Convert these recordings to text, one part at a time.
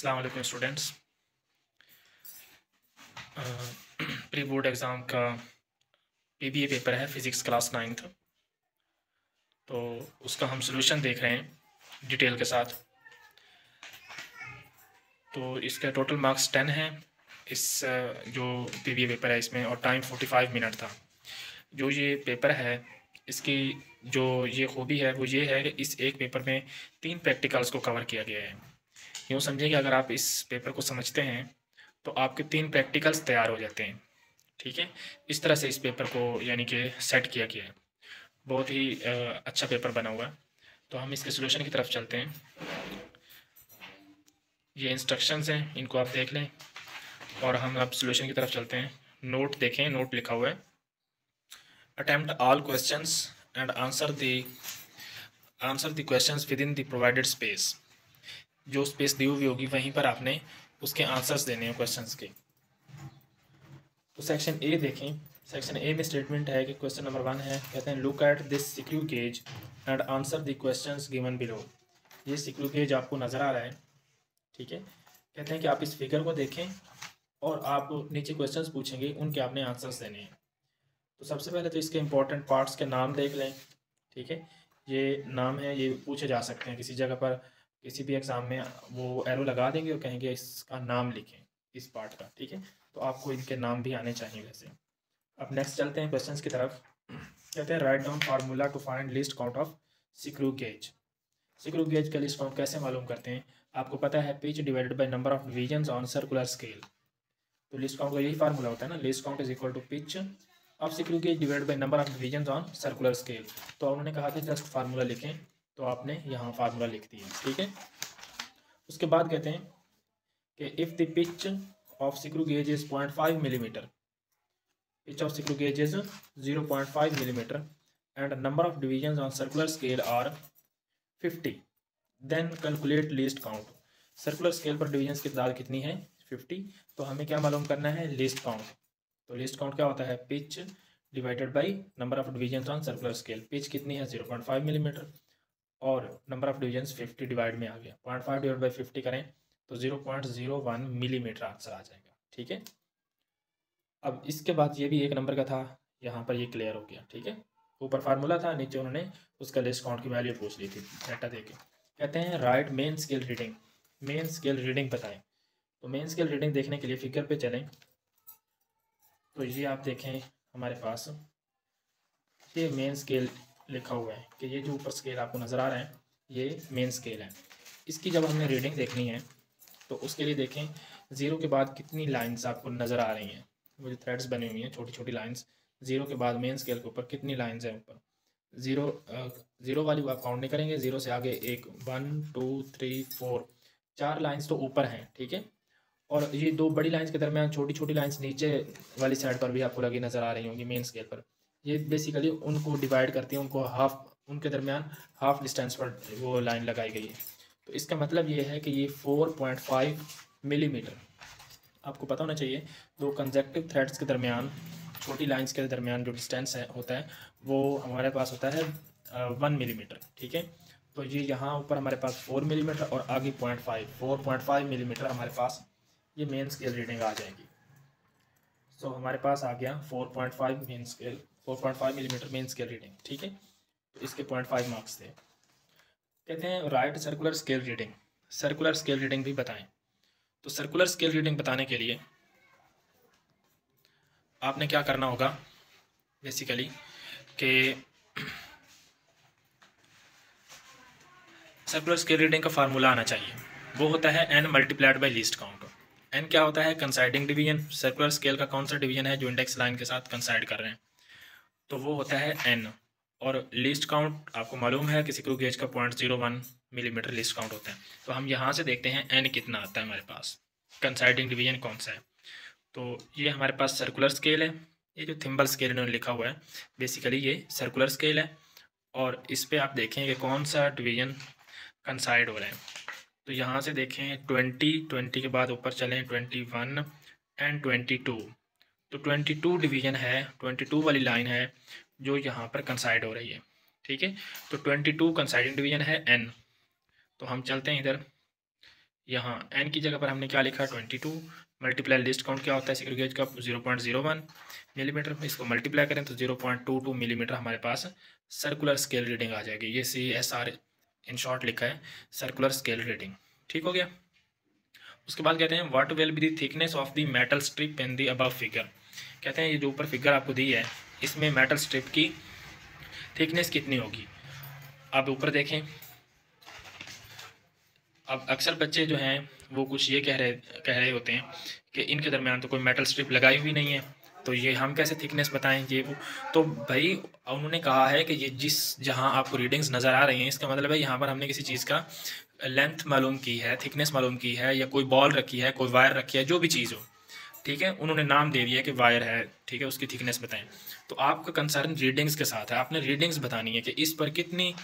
अस्सलाम वालेकुम students. Pre board exam का पीबीए पेपर है, फिज़िक्स क्लास 9th, तो उसका हम सॉल्यूशन देख रहे हैं डिटेल के साथ। तो इसका टोटल मार्क्स 10 हैं इस जो पीबीए पेपर है इसमें, और टाइम 45 मिनट था। जो ये पेपर है इसकी जो ये खूबी है वो ये है कि इस एक पेपर में 3 प्रैक्टिकल्स को कवर किया गया है। यूँ समझिए कि अगर आप इस पेपर को समझते हैं तो आपके 3 प्रैक्टिकल्स तैयार हो जाते हैं, ठीक है। इस तरह से इस पेपर को यानी कि सेट किया गया है। बहुत ही अच्छा पेपर बना हुआ है। तो हम इसके सॉल्यूशन की तरफ चलते हैं। ये इंस्ट्रक्शंस हैं, इनको आप देख लें और हम अब सॉल्यूशन की तरफ चलते हैं। नोट देखें, नोट लिखा हुआ है, attempt all questions and answer the questions within the provided space. जो स्पेस दी हुई होगी वहीं पर आपने उसके आंसर्स देने हैं क्वेश्चंस के। तो सेक्शन ए देखें, सेक्शन ए में स्टेटमेंट है कि क्वेश्चन नंबर 1 है, कहते हैं look at this screw gauge and answer the questions given below. ये सिक्यू गेज आपको नज़र आ रहा है, ठीक है। कहते हैं कि आप इस फिगर को देखें और आप नीचे क्वेश्चंस पूछेंगे, उनके आपने आंसर्स देने हैं। तो सबसे पहले तो इसके इम्पोर्टेंट पार्ट्स के नाम देख लें, ठीक है। ये नाम है, ये पूछे जा सकते हैं किसी जगह पर, किसी भी एग्ज़ाम में वो एरो लगा देंगे और कहेंगे इसका नाम लिखें इस पार्ट का, ठीक है। तो आपको इनके नाम भी आने चाहिए वैसे। अब नेक्स्ट चलते हैं क्वेश्चंस की तरफ। कहते हैं write down formula to find least count of screw gauge. Screw gauge का लिस्ट काउंट कैसे मालूम करते हैं? आपको पता है pitch divided by number of division on circular scale. तो लिस्ट काउंट का यही फार्मूला होता है ना, least count is equal to pitch of screw gauge divided by number of division on circular scale. तो उन्होंने कहा कि जस्ट फार्मूला लिखें, तो आपने यहाँ फार्मूला लिख दिया, ठीक है। उसके बाद कहते हैं कि if the pitch of screw gauge is 0.5 millimetre, pitch of screw gauge is 0.5 millimetre and number of division on circular scale are 50, then calculate least count. Circular scale पर डिवीजन की तादाद कितनी है? 50। तो हमें क्या मालूम करना है? Least count. तो लिस्ट काउंट क्या होता है? Pitch divided by number of division on circular scale. Pitch कितनी है? 0.5 मिलीमीटर और नंबर ऑफ डिवीजन्स 50 डिवाइड में आ गया, 0.5 डिवाइड बाई 50 करें तो 0.01 मिलीमीटर आंसर आ जाएगा, ठीक है। अब इसके बाद ये भी 1 नंबर का था, यहाँ पर ये क्लियर हो गया, ठीक है। ऊपर फार्मूला था, नीचे उन्होंने उसका लिस्ट काउंट की वैल्यू पूछ ली थी डाटा देके। कहते हैं right main scale reading. Main scale reading बताएं। तो मेन स्केल रीडिंग देखने के लिए फिगर पर चलें। तो ये आप देखें हमारे पास ये मेन स्केल लिखा हुआ है कि ये जो ऊपर स्केल आपको नज़र आ रहा है ये मेन स्केल है। इसकी जब हमने रीडिंग देखनी है तो उसके लिए देखें ज़ीरो के बाद कितनी लाइंस आपको नज़र आ रही हैं, वो जो थ्रेड्स बनी हुई हैं छोटी छोटी लाइंस, ज़ीरो के बाद मेन स्केल के ऊपर कितनी लाइंस हैं ऊपर। ज़ीरो वाली आप काउंट नहीं करेंगे, ज़ीरो से आगे 1 2 3 4 4 लाइन्स तो ऊपर हैं, ठीक है। और ये 2 बड़ी लाइन्स के दरमियान छोटी छोटी लाइन्स नीचे वाली साइड पर भी आपको लगी नज़र आ रही होंगी मेन स्केल पर। ये बेसिकली उनको डिवाइड करती है, उनको हाफ, उनके दरमियान हाफ डिस्टेंस पर वो लाइन लगाई गई है। तो इसका मतलब ये है कि ये 4.5 मिलीमीटर, आपको पता होना चाहिए 2 कंजेक्टिव थ्रेड्स के दरमियान छोटी लाइंस के दरमियान जो डिस्टेंस है होता है वो हमारे पास होता है 1 मिलीमीटर, ठीक है। तो ये यहाँ ऊपर हमारे पास 4 मिलीमीटर और आगे 4.5 मिलीमीटर हमारे पास ये मेन स्केल रीडिंग आ जाएगी। सो हमारे पास आ गया 4.5 main scale, 4.5 millimetre main scale reading, ठीक है। तो इसके 0.5 मार्क्स थे। कहते हैं right circular scale reading. Circular scale reading भी बताएं। तो सर्कुलर स्केल रीडिंग बताने के लिए आपने क्या करना होगा बेसिकली कि सर्कुलर स्केल रीडिंग का फार्मूला आना चाहिए, वो होता है n multiplied by least count. n क्या होता है? कंसाइडिंग डिवीजन। सर्कुलर स्केल का कौन सा डिवीजन है जो इंडेक्स लाइन के साथ कंसाइड कर रहे हैं? तो वो होता है n। और लिस्ट काउंट आपको मालूम है कि सिक्रू गेज का 0.01 मिलीमीटर लिस्ट काउंट होता है। तो हम यहाँ से देखते हैं n कितना आता है हमारे पास, कंसाइडिंग डिवीजन कौन सा है। तो ये हमारे पास सर्कुलर स्केल है, ये जो थिम्बल स्केल इन्होंने लिखा हुआ है बेसिकली ये सर्कुलर स्केल है। और इस पर आप देखें कि कौन सा डिवीजन कंसाइड हो रहा है। तो यहाँ से देखें 20 के बाद ऊपर चलें 21 एंड 22। तो 22 डिवीज़न है, 22 वाली लाइन है जो यहाँ पर कंसाइड हो रही है, ठीक है। तो 22 कंसाइडिंग डिवीज़न है n। तो हम चलते हैं इधर, यहाँ n की जगह पर हमने क्या लिखा 22 मल्टीप्लाई लिस्ट काउंट क्या होता है सिक्योर गेज का 0.01 मिलीमीटर, इसको मल्टीप्लाई करें तो 0.22 मिलीमीटर हमारे पास सर्कुलर स्केल रीडिंग आ जाएगी। ये CSR इन शॉर्ट लिखा है सर्कुलर स्केल रीडिंग, ठीक हो गया। उसके बाद कहते हैं what will be the thickness of the metal strip in the above figure, कहते हैं ये जो ऊपर फिगर आपको दी है इसमें मेटल स्ट्रिप की थिकनेस कितनी होगी। आप ऊपर देखें, अब अक्सर बच्चे जो हैं वो कुछ ये कह रहे होते हैं कि इनके दरमियान तो कोई मेटल स्ट्रिप लगाई हुई नहीं है, तो ये हम कैसे थिकनेस बताएं ये वो। तो भाई उन्होंने कहा है कि ये जहाँ आपको रीडिंग्स नज़र आ रही हैं इसका मतलब है यहाँ पर हमने किसी चीज़ का लेंथ मालूम की है, थिकनेस मालूम की है, या कोई बॉल रखी है, कोई वायर रखी है, जो भी चीज़ हो, ठीक है। उन्होंने नाम दे दिया कि वायर है, ठीक है, उसकी थिकनेस बताएं। तो आपका कंसर्न रीडिंग्स के साथ है, आपने रीडिंग्स बतानी है कि इस पर कितनी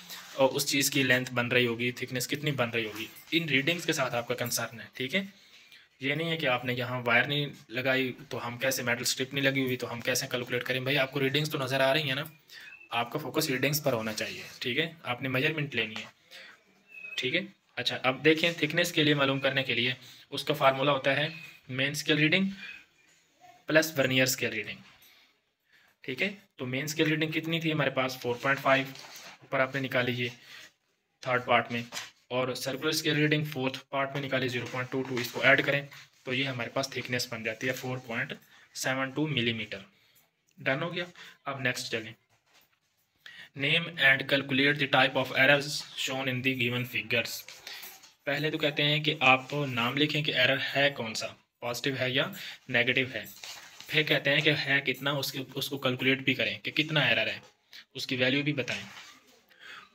उस चीज़ की लेंथ बन रही होगी, थिकनेस कितनी बन रही होगी, इन रीडिंग्स के साथ आपका कंसर्न है, ठीक है। ये नहीं है कि आपने यहाँ वायर नहीं लगाई तो हम कैसे, मेटल स्ट्रिप नहीं लगी हुई तो हम कैसे कैलकुलेट करें। भाई आपको रीडिंग्स तो नज़र आ रही है ना, आपका फोकस रीडिंग्स पर होना चाहिए, ठीक है। आपने मेजरमेंट लेनी है, ठीक है। अच्छा अब देखें थिकनेस के लिए मालूम करने के लिए उसका फार्मूला होता है main scale reading plus vernier scale reading, ठीक है। तो मेन स्केल रीडिंग कितनी थी हमारे पास 4.5 पर आपने निकाली ये थर्ड पार्ट में, और circular scale reading fourth part में निकाली 0.22, इसको ऐड करें तो ये हमारे पास थिकनेस बन जाती है 4.72 मिलीमीटर। डन हो गया। अब नेक्स्ट चलें, name and calculate the type of errors shown in the given figures. पहले तो कहते हैं कि आप नाम लिखें कि एरर है कौन सा, पॉजिटिव है या नेगेटिव है। फिर कहते हैं कि है कितना, उसको कैलकुलेट भी करें कि कितना एरर है, उसकी वैल्यू भी बताएं।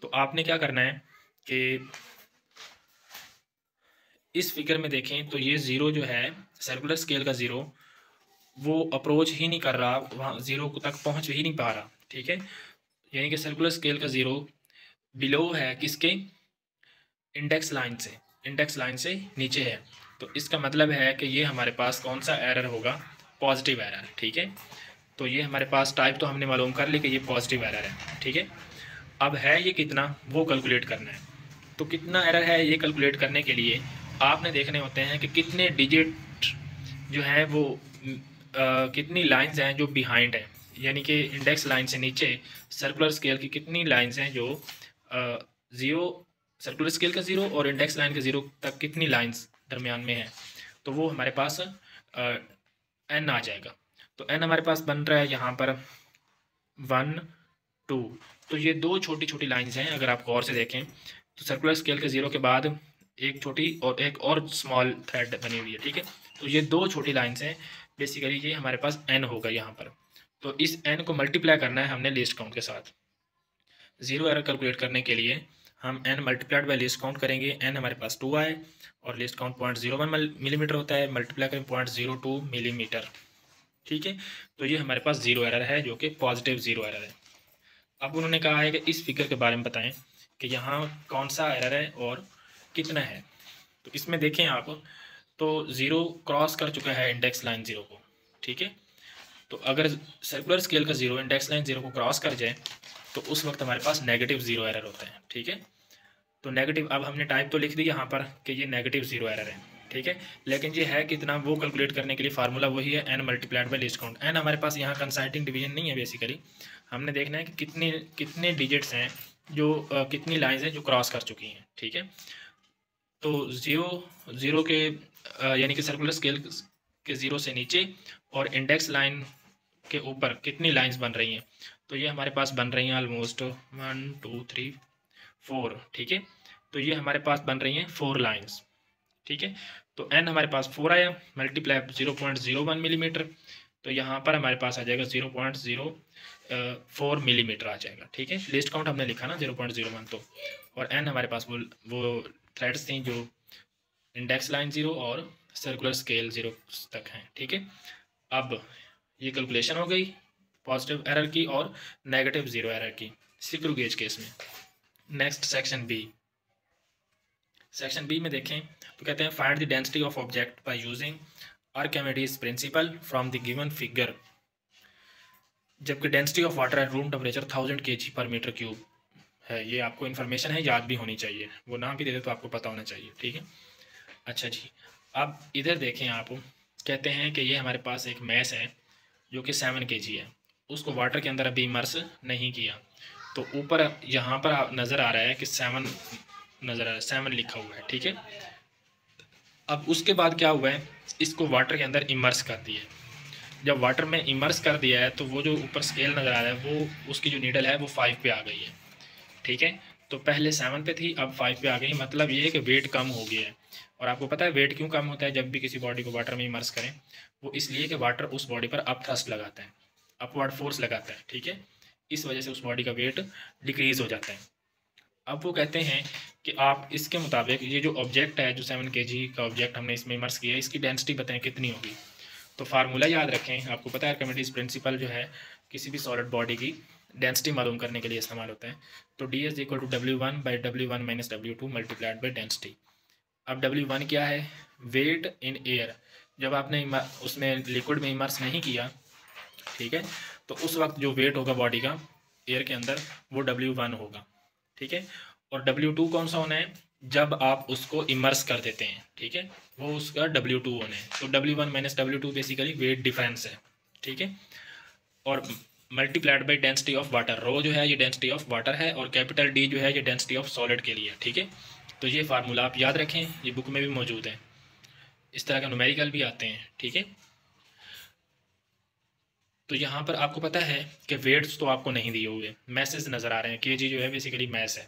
तो आपने क्या करना है कि इस फिगर में देखें तो ये ज़ीरो जो है सर्कुलर स्केल का ज़ीरो वो अप्रोच ही नहीं कर रहा, वहाँ ज़ीरो तक पहुँच ही नहीं पा रहा, ठीक है। यानी कि सर्कुलर स्केल का ज़ीरो बिलो है किसके, इंडेक्स लाइन से, इंडेक्स लाइन से नीचे है। तो इसका मतलब है कि ये हमारे पास कौन सा एरर होगा, पॉजिटिव एरर, ठीक है। तो ये हमारे पास टाइप तो हमने मालूम कर ली कि ये पॉजिटिव एरर है, ठीक है। अब है ये कितना वो कैलकुलेट करना है। तो कितना एरर है ये कैलकुलेट करने के लिए आपने देखने होते हैं कि कितने डिजिट जो हैं वो कितनी लाइंस हैं जो बिहाइंड हैं, यानी कि इंडेक्स लाइन से नीचे सर्कुलर स्केल की कितनी लाइंस हैं जो ज़ीरो, सर्कुलर स्केल का ज़ीरो और इंडेक्स लाइन के ज़ीरो तक कितनी लाइंस दरमियान में हैं। तो वो हमारे पास n आ जाएगा। तो n हमारे पास बन रहा है यहाँ पर 1, 2। तो ये दो छोटी छोटी लाइंस हैं, अगर आप गौर से देखें तो सर्कुलर स्केल के ज़ीरो के बाद एक छोटी और एक और स्मॉल थ्रेड बनी हुई है, ठीक है। तो ये दो छोटी लाइंस हैं, बेसिकली ये हमारे पास n होगा यहाँ पर। तो इस n को मल्टीप्लाई करना है हमने लिस्ट काउंट के साथ। ज़ीरो एरर कैलकुलेट करने के लिए हम n multiplied by least count करेंगे, n हमारे पास 2 आए और लिस्ट काउंट 0.01 मिलीमीटर होता है, मल्टीप्लाई करें 0.02 मिलीमीटर, ठीक है। तो ये हमारे पास ज़ीरो एरर है जो कि पॉजिटिव ज़ीरो एरर है। अब उन्होंने कहा है कि इस फिगर के बारे में बताएं कि यहाँ कौन सा एरर है और कितना है। तो इसमें देखें आप तो ज़ीरो क्रॉस कर चुका है इंडेक्स लाइन ज़ीरो को, ठीक है। तो अगर सर्कुलर स्केल का ज़ीरो इंडेक्स लाइन ज़ीरो को क्रॉस कर जाए तो उस वक्त हमारे पास नेगेटिव ज़ीरो एरर होता है, ठीक है। तो नेगेटिव, अब हमने टाइप तो लिख दी यहाँ पर कि ये नेगेटिव ज़ीरो एरर है, ठीक है। लेकिन ये है कितना वो कैलकुलेट करने के लिए फार्मूला वही है, n multiplied by least count. n हमारे पास यहाँ कंसाइटिंग डिवीजन नहीं है, बेसिकली हमने देखना है कि कितने डिजिट्स हैं जो कितनी लाइन्स हैं जो क्रॉस कर चुकी हैं, ठीक है। तो ज़ीरो के यानी कि सर्कुलर स्केल के ज़ीरो से नीचे और इंडेक्स लाइन के ऊपर कितनी लाइंस बन रही हैं, तो ये हमारे पास बन रही हैं ऑलमोस्ट 1, 2, 3, 4, ठीक है। तो ये हमारे पास बन रही हैं 4 लाइंस, ठीक है। तो n हमारे पास 4 आया मल्टीप्लाई 0.01 मिलीमीटर, तो यहाँ पर हमारे पास आ जाएगा 0.04 मिलीमीटर आ जाएगा, ठीक है। लिस्ट काउंट हमने लिखा ना 0.01, तो और n हमारे पास वो थ्रेड्स थी जो इंडेक्स लाइन ज़ीरो और सर्कुलर स्केल ज़ीरो तक हैं, ठीक है। अब ये कैलकुलेशन हो गई पॉजिटिव एरर की और नेगेटिव ज़ीरो एरर की स्क्रू गेज केस में। Next section B, section B में देखें तो कहते हैं find the density of object by using Archimedes principle from the given figure, जबकि density of water at room temperature 1000 kg/m³ है। ये आपको इन्फॉर्मेशन है, याद भी होनी चाहिए, वो नाम भी दे दे तो आपको पता होना चाहिए, ठीक है। अच्छा जी, अब इधर देखें आप, कहते हैं कि ये हमारे पास एक मैस है जो कि 7 kg है, उसको वाटर के अंदर अभी इमर्स नहीं किया। तो ऊपर यहाँ पर नज़र आ रहा है कि 7 नज़र आ रहा है, 7 लिखा हुआ है, ठीक है। अब उसके बाद क्या हुआ है, इसको वाटर के अंदर इमर्स कर दिया है। जब वाटर में इमर्स कर दिया है तो वो जो ऊपर स्केल नज़र आ रहा है वो उसकी जो नीडल है वो 5 पे आ गई है, ठीक है। तो पहले 7 पे थी, अब 5 पे आ गई, मतलब ये है कि वेट कम हो गया है। और आपको पता है वेट क्यों कम होता है जब भी किसी बॉडी को वाटर में इमर्स करें, वो इसलिए कि वाटर उस बॉडी पर अप थ्रस्ट लगाता है, अपवर्ड फोर्स लगाता है, ठीक है। इस वजह से उस बॉडी का वेट डिक्रीज़ हो जाता है। अब वो कहते हैं कि आप इसके मुताबिक ये जो ऑब्जेक्ट है, जो 7 kg का ऑब्जेक्ट हमने इसमें इमर्स किया है, इसकी डेंसिटी बताएं कितनी होगी। तो फार्मूला याद रखें, आपको पता है आर्किमिडीज प्रिंसिपल जो है किसी भी सॉलिड बॉडी की डेंसिटी मालूम करने के लिए इस्तेमाल होता है। तो D S equal to W1/W1 minus W2 multiplied by density. अब W1 क्या है, वेट इन एयर। जब आपने उसमें लिक्विड में इमर्स नहीं किया, ठीक है, तो उस वक्त जो वेट होगा बॉडी का एयर के अंदर वो W1 होगा, ठीक है। और W2 कौन सा होना है, जब आप उसको इमर्स कर देते हैं, ठीक है, वो उसका W2 होना है। तो W1 minus W2 basically weight difference है, ठीक है। और multiplied by density of water, rho जो है ये डेंसिटी ऑफ वाटर है और कैपिटल D जो है ये डेंसिटी ऑफ सॉलिड के लिए है, ठीक है। तो ये फार्मूला आप याद रखें, ये बुक में भी मौजूद है, इस तरह का न्यूमेरिकल भी आते हैं, ठीक है। तो यहाँ पर आपको पता है कि वेट्स तो आपको नहीं दिए हुए, मैसेज नज़र आ रहे हैं। kg जो है बेसिकली मैस है,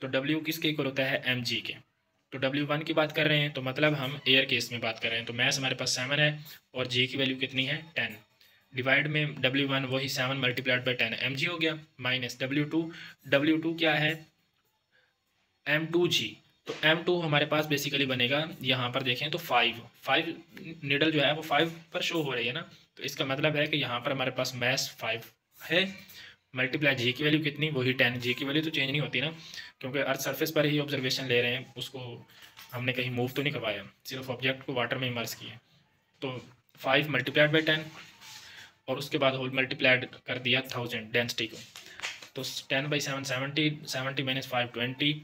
तो W किसके इक्वल होता है, mg के। तो W1 की बात कर रहे हैं, तो मतलब हम एयर केस में बात कर रहे हैं। तो मैस हमारे पास 7 है और g की वैल्यू कितनी है, 10। डिवाइड में W1 वही 7 मल्टीप्लाइड बाई 10 mg हो गया, माइनस W2। W2 क्या है, m2g। तो m2 हमारे पास बेसिकली बनेगा, यहाँ पर देखें तो 5 निडल जो है वो 5 पर शो हो रही है ना, तो इसका मतलब है कि यहाँ पर हमारे पास मैस 5 है, मल्टीप्लाई जी की वैल्यू कितनी, वही 10। जी की वैल्यू तो चेंज नहीं होती ना, क्योंकि अर्थ सरफेस पर ही ऑब्जर्वेशन ले रहे हैं, उसको हमने कहीं मूव तो नहीं करवाया, सिर्फ ऑब्जेक्ट को वाटर में इमर्स किया। तो 5 मल्टीप्लाइड बाई 10 और उसके बाद होल मल्टीप्लाइड कर दिया 1000 डेंसिटी को। तो 10/7 70 माइनस 5 20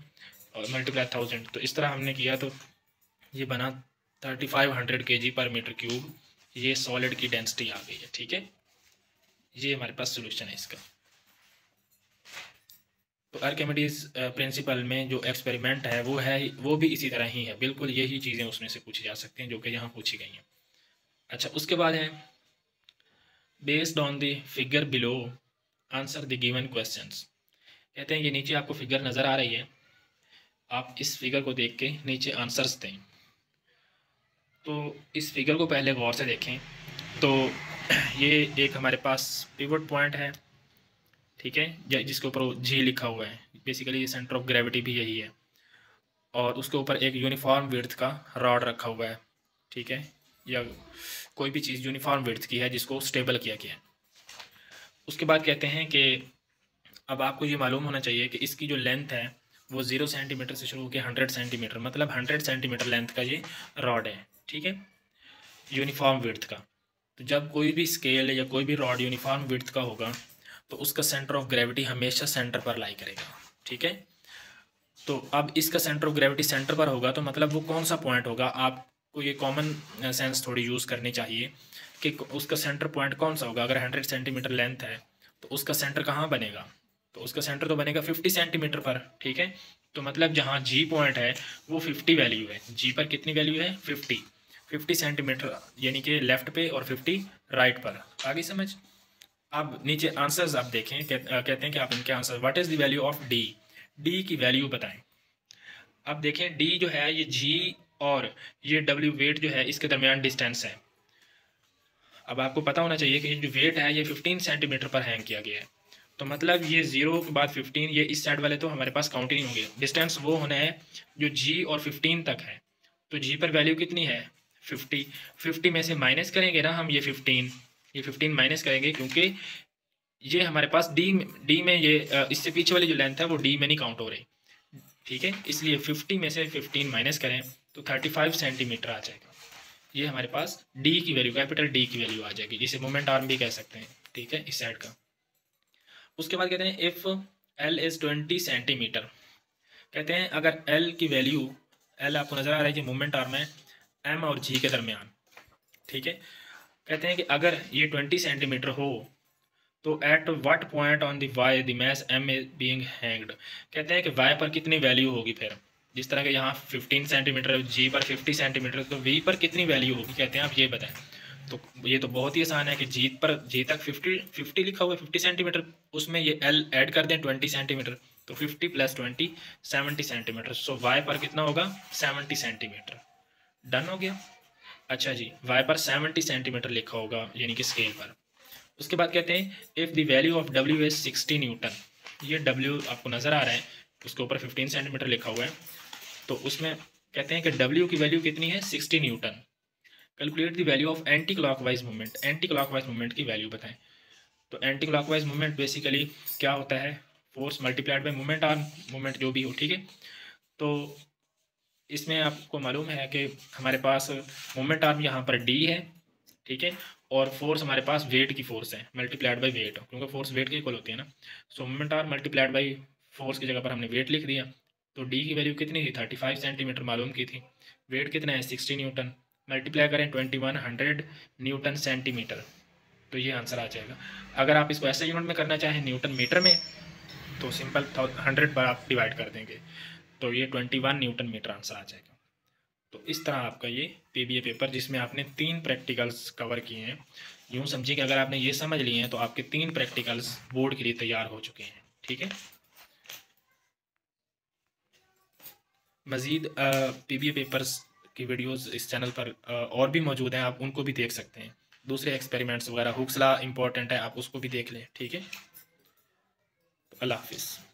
और मल्टीप्लाई 1000। तो इस तरह हमने किया तो ये बना 3500 kg/m3। ये सॉलिड की डेंसिटी आ गई है, ठीक है। ये हमारे पास सोल्यूशन है इसका। तो आर्किमिडीज प्रिंसिपल में जो एक्सपेरिमेंट है वो भी इसी तरह ही है, बिल्कुल यही चीज़ें उसमें से पूछी जा सकती हैं जो कि यहाँ पूछी गई हैं। अच्छा, उसके बाद है based on the figure below answer the given questions. कहते हैं ये नीचे आपको फिगर नज़र आ रही है, आप इस फिगर को देख के नीचे आंसर्स दें। तो इस फिगर को पहले गौर से देखें। तो ये एक हमारे पास पिवट पॉइंट है, ठीक है, जिसके ऊपर जी लिखा हुआ है, बेसिकली ये सेंटर ऑफ ग्रेविटी भी यही है। और उसके ऊपर एक यूनिफॉर्म विड्थ का रॉड रखा हुआ है, ठीक है, या कोई भी चीज़ यूनिफॉर्म विड्थ की है जिसको स्टेबल किया गया है। उसके बाद कहते हैं कि अब आपको ये मालूम होना चाहिए कि इसकी जो लेंथ है वो 0 सेंटीमीटर से शुरू होकर 100 सेंटीमीटर, मतलब 100 सेंटीमीटर लेंथ का ये रॉड है, ठीक है, यूनिफॉर्म विड्थ का। तो जब कोई भी स्केल या कोई भी रॉड यूनिफॉर्म विड्थ का होगा तो उसका सेंटर ऑफ ग्रेविटी हमेशा सेंटर पर लाई करेगा, ठीक है। तो अब इसका सेंटर ऑफ ग्रेविटी सेंटर पर होगा, तो मतलब वो कौन सा पॉइंट होगा, आपको ये कॉमन सेंस थोड़ी यूज़ करनी चाहिए कि उसका सेंटर पॉइंट कौन सा होगा। अगर 100 सेंटीमीटर लेंथ है तो उसका सेंटर कहाँ बनेगा, तो उसका सेंटर तो बनेगा 50 सेंटीमीटर पर, ठीक है। तो मतलब जहाँ जी पॉइंट है वो 50 वैल्यू है, जी पर कितनी वैल्यू है, 50 सेंटीमीटर, यानी कि लेफ़्ट पे, और 50 राइट पर। आगे समझ। अब नीचे आंसर्स आप देखें, कहते हैं कि आप इनके answer, what is the value of D, D की वैल्यू बताएं। अब देखें डी जो है ये जी और ये W वेट जो है इसके दरमियान डिस्टेंस है। अब आपको पता होना चाहिए कि जो वेट है ये 15 सेंटीमीटर पर हैंग किया गया है, तो मतलब ये 0 के बाद 15, ये इस साइड वाले तो हमारे पास काउंट ही नहीं होंगे। डिस्टेंस वो होना है जो जी और 15 तक है। तो जी पर वैल्यू कितनी है, 50 में से माइनस करेंगे ना हम, ये 15 माइनस करेंगे, क्योंकि ये हमारे पास डी में, ये इससे पीछे वाली जो लेंथ है वो डी में नहीं काउंट हो रही, ठीक है। इसलिए 50 में से 15 माइनस करें तो 35 सेंटीमीटर आ जाएगा। ये हमारे पास डी की वैल्यू, कैपिटल डी की वैल्यू आ जाएगी, जिसे मोमेंट आर्म भी कह सकते हैं, ठीक है, इस साइड का। उसके बाद कहते हैं इफ़ L इज़ 20 सेंटीमीटर, कहते हैं अगर L की वैल्यू एल आपको नजर आ रहा है कि मोमेंट आर्म है एम और जी के दरमियान। ठीक है, कहते हैं कि अगर ये 20 सेंटीमीटर हो तो at what point on the Y the mass M is being hanged. कहते हैं कि वाई पर कितनी वैल्यू होगी, फिर जिस तरह के यहाँ 15 सेंटीमीटर जी पर 50 सेंटीमीटर तो वी पर कितनी वैल्यू होगी, कहते हैं आप ये बताएं। तो ये तो बहुत ही आसान है कि जी पर जी तक 50 लिखा हुआ है 50 सेंटीमीटर, उसमें ये एल ऐड कर दें 20 सेंटीमीटर तो 50 + 20 70 सेंटीमीटर। सो वाई पर कितना होगा 70 सेंटीमीटर। डन हो गया। अच्छा जी, वाई पर 70 सेंटीमीटर लिखा होगा यानी कि स्केल पर। उसके बाद कहते हैं if the value of W is 60 newton, ये W आपको नज़र आ रहा है उसके ऊपर 15 सेंटीमीटर लिखा हुआ है, तो उसमें कहते हैं कि W की वैल्यू कितनी है 60 newton. Calculate the value of anti clockwise moment, anti clockwise moment की वैल्यू बताएं। तो एंटी क्लॉकवाइज मोमेंट बेसिकली क्या होता है, force multiplied by moment arm moment जो भी हो। ठीक है, तो इसमें आपको मालूम है कि हमारे पास मोमेंट आर्म यहाँ पर डी है। ठीक है, और फोर्स हमारे पास वेट की फोर्स है मल्टीप्लाइड बाई वेट, क्योंकि फोर्स वेट के इक्वल होती है ना। So moment arm multiplied by force की जगह पर हमने वेट लिख दिया। तो डी की वैल्यू कितनी थी 35 सेंटीमीटर मालूम की थी, वेट कितना है 60 न्यूटन, मल्टीप्लाई करें 2100 न्यूटन सेंटीमीटर, तो ये आंसर आ जाएगा। अगर आप इसको ऐसे यूनिट में करना चाहें न्यूटन मीटर में तो सिंपल 100 पर आप डिवाइड कर देंगे तो ये 21 न्यूटन मीटर आंसर आ जाएगा। तो इस तरह आपका ये पीबीए पेपर जिसमें आपने 3 प्रैक्टिकल्स कवर किए हैं, यूँ समझिए कि अगर आपने ये समझ लिए हैं तो आपके 3 प्रैक्टिकल्स बोर्ड के लिए तैयार हो चुके हैं। ठीक है, मज़ीद पीबीए पेपर्स की वीडियोस इस चैनल पर और भी मौजूद हैं, आप उनको भी देख सकते हैं। दूसरे एक्सपेरिमेंट्स वगैरह हुक्स लॉ इम्पॉर्टेंट है, आप उसको भी देख लें। ठीक है, अल्लाह हाफिज़।